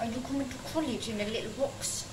and you come into college in a little box.